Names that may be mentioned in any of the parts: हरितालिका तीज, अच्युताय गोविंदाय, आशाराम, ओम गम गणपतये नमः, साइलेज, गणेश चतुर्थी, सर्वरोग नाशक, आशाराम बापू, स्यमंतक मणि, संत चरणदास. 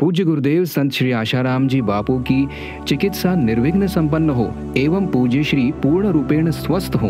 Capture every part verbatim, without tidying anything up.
पूज्य गुरुदेव संत श्री आशाराम जी बापू की चिकित्सा निर्विघ्न संपन्न हो एवं पूज्य श्री पूर्ण रूपेण स्वस्थ हो,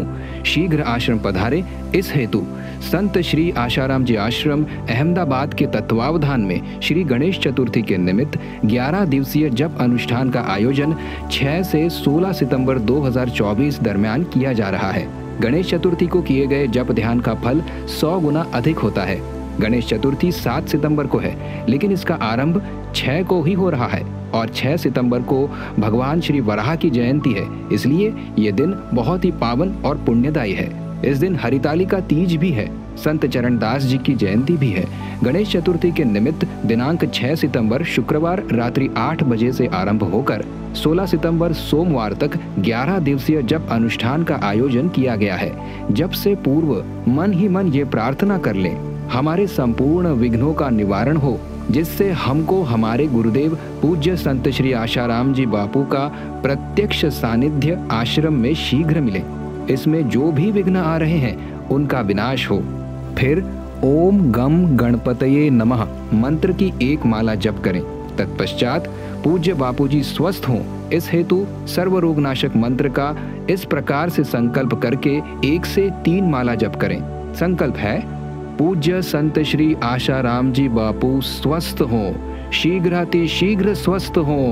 शीघ्र आश्रम पधारे। इस हेतु संत श्री आशाराम जी आश्रम अहमदाबाद के तत्वावधान में श्री गणेश चतुर्थी के निमित्त ग्यारह दिवसीय जप अनुष्ठान का आयोजन छह से सोलह सितंबर दो हज़ार चौबीस दरमियान किया जा रहा है। गणेश चतुर्थी को किए गए जप ध्यान का फल सौ गुना अधिक होता है। गणेश चतुर्थी सात सितंबर को है, लेकिन इसका आरंभ छह को ही हो रहा है और छह सितंबर को भगवान श्री वराह की जयंती है, इसलिए ये दिन बहुत ही पावन और पुण्यदायी है। इस दिन हरितालिका तीज भी है, संत चरणदास जी की जयंती भी है। गणेश चतुर्थी के निमित्त दिनांक छह सितंबर शुक्रवार रात्रि आठ बजे से आरंभ होकर सोलह सितंबर सोमवार तक ग्यारह दिवसीय जप अनुष्ठान का आयोजन किया गया है। जप से पूर्व मन ही मन ये प्रार्थना कर लें, हमारे संपूर्ण विघ्नों का निवारण हो, जिससे हमको हमारे गुरुदेव पूज्य संत श्री आशाराम जी बापू का प्रत्यक्ष सानिध्य आश्रम में शीघ्र मिले। इसमें जो भी विघ्न आ रहे हैं उनका विनाश हो। फिर ओम गम गणपतये नमः मंत्र की एक माला जप करें। तत्पश्चात पूज्य बापूजी स्वस्थ हों, इस हेतु सर्वरोग नाशक मंत्र का इस प्रकार से संकल्प करके एक से तीन माला जप करें। संकल्प है, पूज्य संत श्री आशाराम जी बापू स्वस्थ हों, शीघ्राति शीघ्र स्वस्थ हों।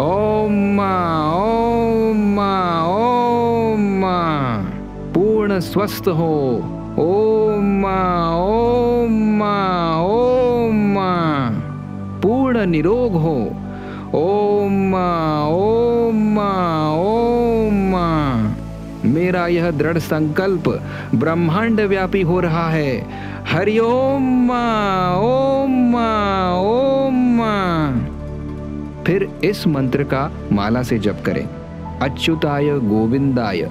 ओम ओम ओम पूर्ण स्वस्थ हो। ओम ओम ओम पूर्ण निरोग हो। ओम ओम ओम मेरा यह दृढ़ संकल्प ब्रह्मांड व्यापी हो रहा है। हरिओम ओम ओम फिर इस मंत्र का माला से जप करें। अच्युताय गोविंदाय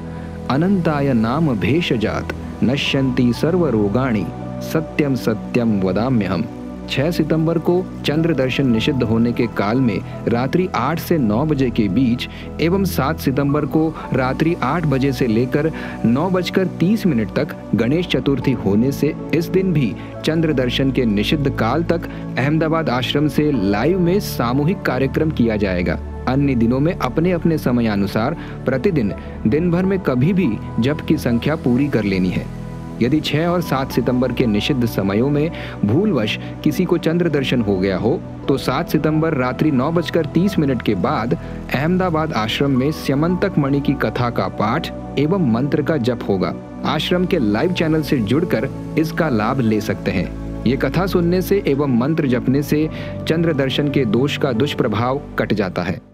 अनंताय नाम भेषजात नश्यन्ति सर्वरोगाणि सत्यम सत्यम वदाम्यहम्। छह सितंबर को चंद्र दर्शन निषिद्ध होने के काल में रात्रि आठ से नौ बजे के बीच एवं सात सितंबर को रात्रि आठ बजे से लेकर नौ बजकर तीस मिनट तक गणेश चतुर्थी होने से इस दिन भी चंद्र दर्शन के निषिद्ध काल तक अहमदाबाद आश्रम से लाइव में सामूहिक कार्यक्रम किया जाएगा। अन्य दिनों में अपने अपने समयानुसार प्रतिदिन दिन भर में कभी भी जप की संख्या पूरी कर लेनी है। यदि छह और सात सितंबर के निषिद्ध समयों में भूलवश किसी को चंद्र दर्शन हो गया हो तो सात सितंबर रात्रि नौ बजकर तीस मिनट के बाद अहमदाबाद आश्रम में स्यमंतक मणि की कथा का पाठ एवं मंत्र का जप होगा। आश्रम के लाइव चैनल से जुड़कर इसका लाभ ले सकते हैं। ये कथा सुनने से एवं मंत्र जपने से चंद्र दर्शन के दोष का दुष्प्रभाव कट जाता है।